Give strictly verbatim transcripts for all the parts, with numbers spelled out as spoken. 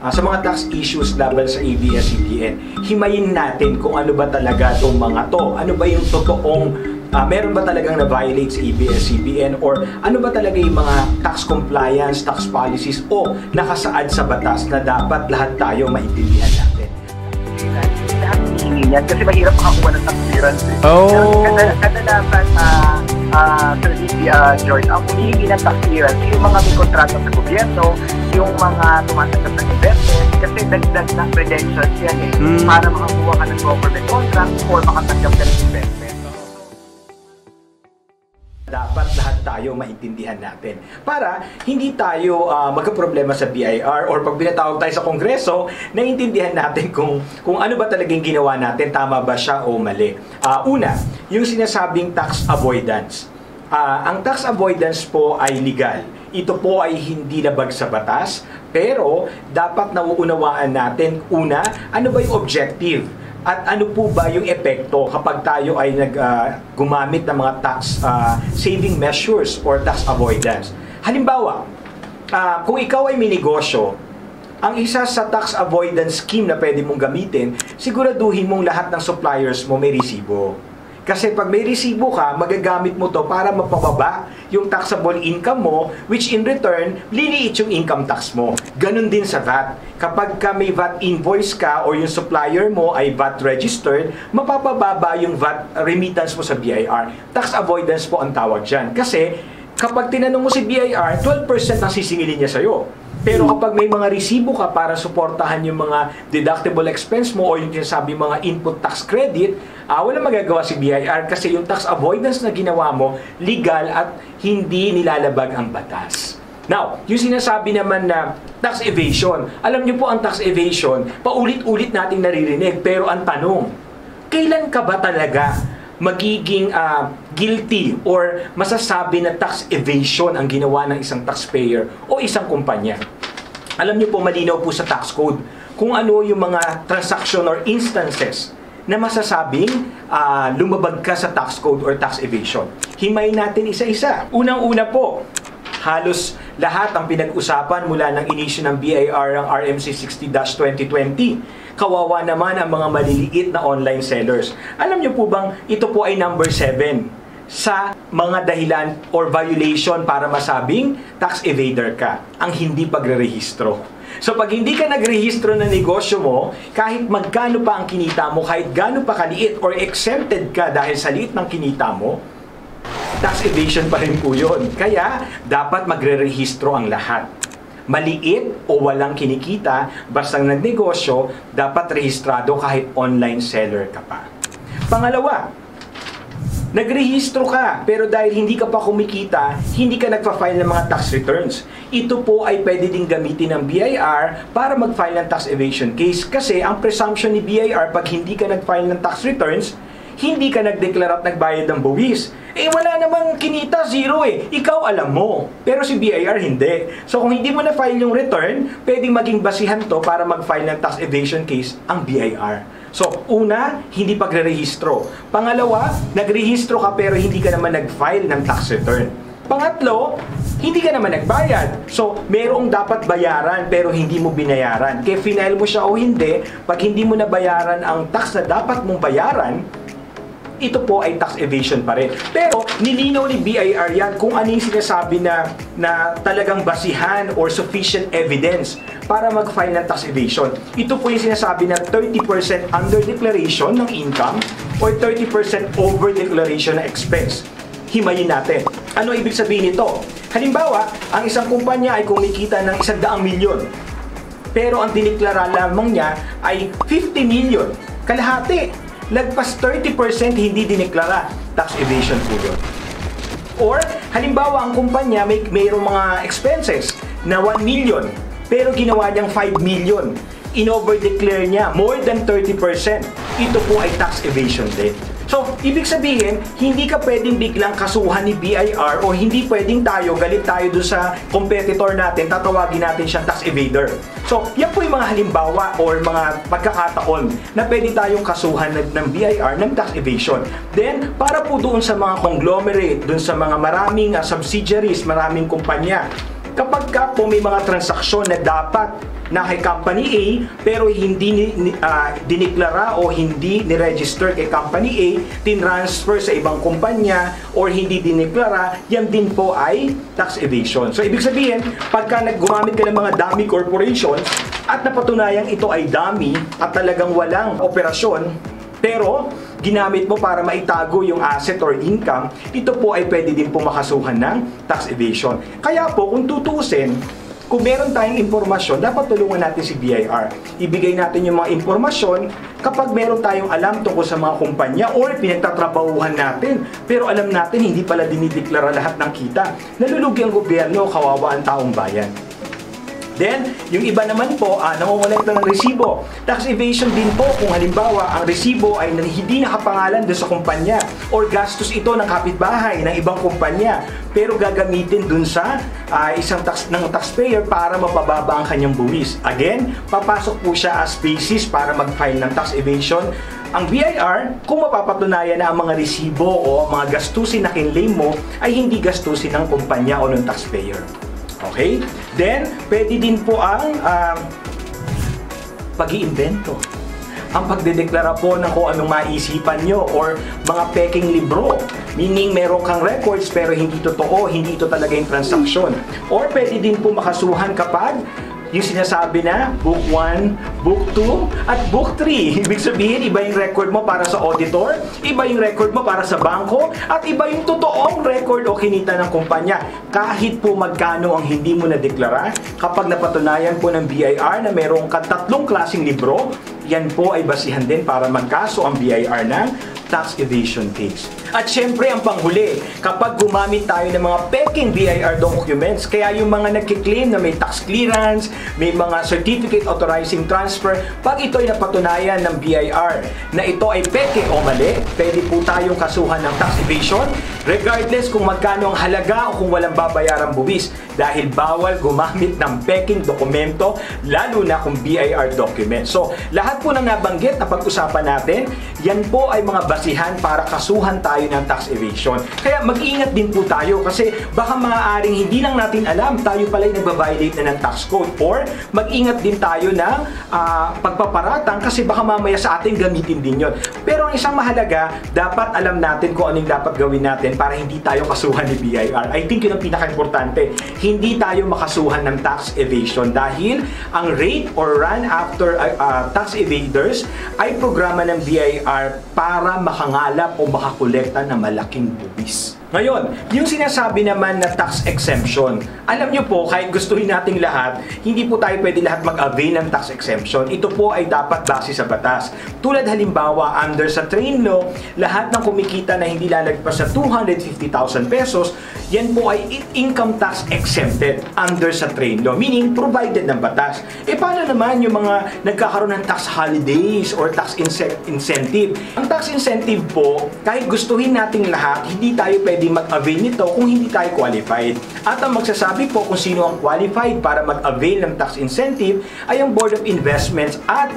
uh, sa mga tax issues laban sa A B S C B N, himayin natin kung ano ba talaga itong mga to. Ano ba yung totoong, uh, meron ba talagang na-violate sa A B S C B N, or ano ba talaga yung mga tax compliance, tax policies o nakasaad sa batas na dapat lahat tayo maintindihan natin. Yan, kasi mahirap makakuha ng clearance. Oh. Kadalasan, ah, ah, Sir George, ang humihingi ng clearance, yung mga may kontrata sa gobyerno, yung mga tumatanggap ng investment, kasi dagdag ng credentials yan eh, mm. para makakuha ka ng government contract or makatanggap ka ng investment. Dapat lahat tayo maintindihan natin para hindi tayo uh, magka-problema sa B I R or pag binatawag tayo sa Kongreso, naiintindihan natin kung, kung ano ba talagang ginawa natin, tama ba siya o mali. Uh, una, yung sinasabing tax avoidance. Uh, ang tax avoidance po ay legal. Ito po ay hindi labag sa batas, pero dapat nauunawaan natin, una, ano ba yung objective? At ano po ba yung epekto kapag tayo ay nag, uh, gumamit ng mga tax uh, saving measures or tax avoidance? Halimbawa, uh, kung ikaw ay may negosyo, ang isa sa tax avoidance scheme na pwede mong gamitin, siguraduhin mong lahat ng suppliers mo may resibo. Kasi pag may resibo ka, magagamit mo to para mapababa yung taxable income mo, which in return, liliit yung income tax mo. Ganun din sa V A T. Kapag ka may V A T invoice ka o yung supplier mo ay V A T registered, mapapababa yung V A T remittance mo sa B I R. Tax avoidance po ang tawag dyan. Kasi kapag tinanong mo si B I R, twelve percent ang sisingilin niya sa'yo. Pero kapag may mga resibo ka para suportahan yung mga deductible expense mo o yung sinasabi mga input tax credit, uh, wala magagawa si B I R kasi yung tax avoidance na ginawa mo, legal at hindi nilalabag ang batas. Now, yung sinasabi naman na tax evasion. Alam nyo po ang tax evasion, paulit-ulit nating naririnig. Pero ang tanong, kailan ka ba talaga magiging uh, guilty or masasabi na tax evasion ang ginawa ng isang taxpayer o isang kumpanya? Alam niyo po, malinaw po sa tax code kung ano yung mga transaction or instances na masasabing uh, lumabag ka sa tax code or tax evasion. Himayin natin isa-isa. Unang-una po, halos lahat ang pinag-usapan mula ng inisyu ng B I R ang R M C sixty dash twenty twenty. Kawawa naman ang mga maliliit na online sellers. Alam niyo po bang ito po ay number seven sa mga dahilan or violation para masabing tax evader ka, ang hindi pagre-rehistro. So pag hindi ka nagrehistro ng negosyo mo, kahit magkano pa ang kinita mo, kahit gaano pa kaliit or exempted ka dahil sa liit ng kinita mo, tax evasion pa rin po yun. Kaya dapat magre-rehistro ang lahat. Maliit o walang kinikita, bastang nagnegosyo, dapat rehistrado kahit online seller ka pa. Pangalawa, nagrehistro ka, pero dahil hindi ka pa kumikita, hindi ka nagpa-file ng mga tax returns. Ito po ay pwede ding gamitin ng B I R para mag-file ng tax evasion case. Kasi ang presumption ni B I R, pag hindi ka nag-file ng tax returns, hindi ka nagdeklara at nagbayad ng buwis. Eh, wala namang kinita, zero eh. Ikaw alam mo, pero si B I R hindi. So, kung hindi mo na-file yung return, pwedeng maging basihan to para mag-file ng tax evasion case ang B I R. So, una, hindi pagre-rehistro. Pangalawa, nagrehistro ka pero hindi ka naman nag-file ng tax return. Pangatlo, hindi ka naman nagbayad. So, merong dapat bayaran pero hindi mo binayaran. Kaya final mo siya o hindi, pag hindi mo nabayaran ang tax na dapat mong bayaran, ito po ay tax evasion pa rin. Pero nilinaw ni B I R yan kung ano yung sinasabi na, na talagang basihan or sufficient evidence para mag-file ng tax evasion. Ito po yung sinasabi na thirty percent under declaration ng income or thirty percent over declaration ng expense. Himayin natin. Ano ibig sabihin nito? Halimbawa, ang isang kumpanya ay kumikita ng one hundred milyon. Pero ang dineklara lamang niya ay fifty milyon. Kalahati. Lagpas thirty percent hindi dineklara, tax evasion po yun. Or, halimbawa, ang kumpanya may mayroong mga expenses na one million, pero ginawa niyang five million. In-over-declare niya more than thirty percent. Ito po ay tax evasion din. So, ibig sabihin, hindi ka pwedeng biglang kasuhan ni B I R o hindi pwedeng tayo, galit tayo doon sa competitor natin, tatawagin natin siyang tax evader. So, yan po yung mga halimbawa or mga pagkakataon na pwede tayong kasuhan ng B I R ng tax evasion. Then, para po doon sa mga conglomerate, doon sa mga maraming uh, subsidiaries, maraming kumpanya, kapag ka po may mga transaksyon na dapat na kay Company A pero hindi uh, diniklara o hindi niregister kay Company A, tinransfer sa ibang kumpanya or hindi diniklara, yan din po ay tax evasion. So ibig sabihin, pagka naggumamit ka ng mga dummy corporations at napatunayang ito ay dummy at talagang walang operasyon pero ginamit mo para maitago yung asset or income, ito po ay pwede din po makasuhan ng tax evasion. Kaya po, kung tutuusin, kung meron tayong impormasyon, dapat tulungan natin si B I R. Ibigay natin yung mga impormasyon kapag meron tayong alam tungkol sa mga kumpanya or pinagtatrabahuhan natin. Pero alam natin, hindi pala dinideklara lahat ng kita. Nalulugi ang gobyerno, kawawa ang taong bayan. Then, yung iba naman po, ah, nangongolekta ng resibo. Tax evasion din po kung halimbawa ang resibo ay hindi nakapangalan doon sa kumpanya or gastos ito ng kapitbahay ng ibang kumpanya pero gagamitin doon sa ah, isang tax, ng taxpayer para mapababa ang kanyang buwis. Again, papasok po siya as basis para mag-file ng tax evasion. Ang B I R, kung mapapatunayan na ang mga resibo o mga gastusin na kinlaim mo ay hindi gastusin ng kumpanya o ng taxpayer. Okay? Then, pwede din po ang uh, pag-iimbento. Ang pagdedeklara po ng kung anong maisipan nyo or mga peking libro. Meaning, meron kang records pero hindi totoo, hindi ito talaga yung transaksyon. Or pwede din po makasuhan kapag yung sinasabi na book one, book two, at book three. Ibig sabihin, iba yung record mo para sa auditor, iba yung record mo para sa bangko, at iba yung totoong record o kinita ng kumpanya. Kahit po magkano ang hindi mo nadeklara, kapag napatunayan po ng B I R na merong katatlong klaseng libro, yan po ay basihan din para magkaso ang B I R ng tax evasion case. At syempre, ang panghuli, kapag gumamit tayo ng mga peking B I R documents, kaya yung mga nagkiklaim na may tax clearance, may mga certificate authorizing transfer, pag ito'y napatunayan ng B I R na ito ay peke o mali, pwede po tayong kasuhan ng tax evasion regardless kung magkano ang halaga o kung walang babayarang buwis dahil bawal gumamit ng peking dokumento lalo na kung B I R document. So, lahat po ng nabanggit na pag-usapan natin, yan po ay mga basihan para kasuhan tayo ng tax evasion. Kaya mag-ingat din po tayo kasi baka maaaring hindi lang natin alam tayo pala ay nagbabiolate na ng tax code or mag-ingat din tayo na uh, pagpaparatang kasi baka mamaya sa atin gamitin din yun. Pero ang isang mahalaga, dapat alam natin kung anong dapat gawin natin para hindi tayo kasuhan ni B I R. I think yun ang pinaka-importante. Hindi tayo makasuhan ng tax evasion dahil ang rate or run after uh, uh, tax evaders ay programa ng B I R para makangalap o makakolekta ng malaking buwis. Ngayon, yung sinasabi naman na tax exemption, alam nyo po, kahit gustuhin nating lahat, hindi po tayo pwede lahat mag-avail ng tax exemption. Ito po ay dapat base sa batas. Tulad halimbawa, under sa TRAIN law, lahat ng kumikita na hindi lalagpas sa two hundred fifty thousand pesos, yan po ay income tax exempted under sa TRAIN law, meaning provided ng batas. E paano naman yung mga nagkakaroon ng tax holidays or tax incentive? Ang tax incentive po, kahit gustuhin nating lahat, hindi tayo pwede mag-avail nito kung hindi tayo qualified. At ang magsasabi po kung sino ang qualified para mag-avail ng tax incentive ay ang Board of Investments at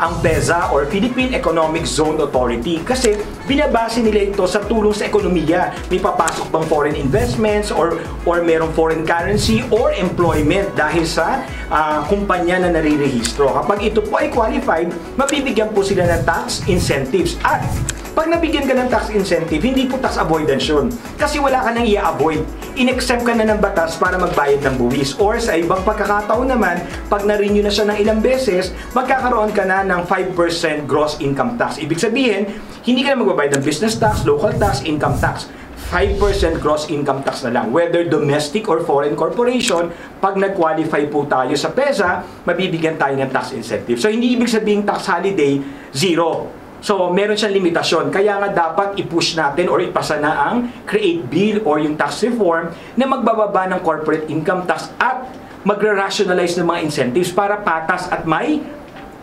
ang P S A or Philippine Economic Zone Authority kasi binabase nila ito sa tulong sa ekonomiya. May papasok bang foreign investments or, or merong foreign currency or employment dahil sa uh, kumpanya na narirehistro. Kapag ito po ay qualified, mabibigyan po sila ng tax incentives at pag nabigyan ka ng tax incentive, hindi po tax avoidance yun. Kasi wala ka nang i-avoid. In-exempt ka na ng batas para magbayad ng buwis. Or sa ibang pagkakataon naman, pag na-renew na siya ng ilang beses, magkakaroon ka na ng five percent gross income tax. Ibig sabihin, hindi ka na magbabayad ng business tax, local tax, income tax. five percent gross income tax na lang. Whether domestic or foreign corporation, pag nag-qualify po tayo sa P S A, mabibigyan tayo ng tax incentive. So, hindi ibig sabihin tax holiday, zero. So, meron siyang limitasyon. Kaya nga dapat i-push natin or ipasa na ang create bill or yung tax reform na magbababa ng corporate income tax at magra-rationalize ng mga incentives para patas at may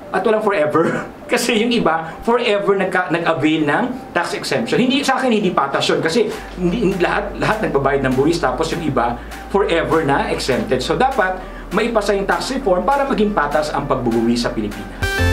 at walang forever. Kasi yung iba, forever nag-avail ng tax exemption. Hindi, sa akin, hindi patas yun. Kasi hindi, lahat, lahat nagbabayad ng buwis tapos yung iba, forever na exempted. So, dapat maipasa yung tax reform para maging patas ang pagbubuwis sa Pilipinas.